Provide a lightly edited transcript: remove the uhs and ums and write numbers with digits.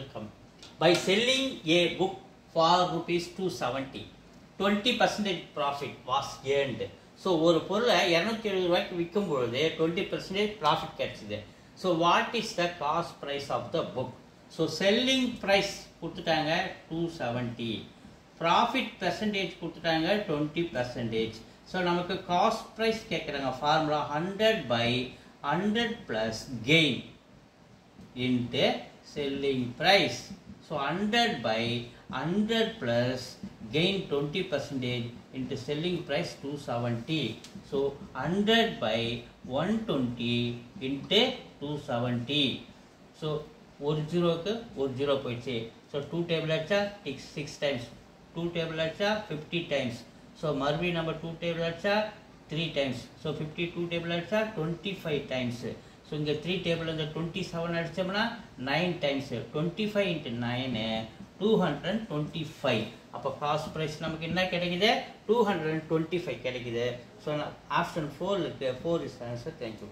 will come. By selling a book for ₹270, 20% profit was earned. So, one பொருளை 270 ரூபாய்க்கு விற்கும் பொழுது 20% profit கிடைச்சது. So, what is the cost price of the book? So, selling price கொடுத்துட்டாங்க 270. Profit percentage கொடுத்துட்டாங்க 20%. So, நமக்கு cost price கேட்குறாங்க. Formula 100/100 plus gain into selling price. So, 100/100 plus gain 20% into selling price 270. So 100/120 into 270. So 1 0 poiche. So 2 table acha 6 times. 2 table acha 50 times. So Marvi number 2 table acha 3 times. So 52 table acha 25 times. So in the 3 table and the 27 adichamna 9 times. 25 into 9. 225. அப்போ cost price நமக்கு என்ன கிடைக்குது? 225 கிடைக்குது. So option 4 இருக்குது. 4 is answer. Thank you.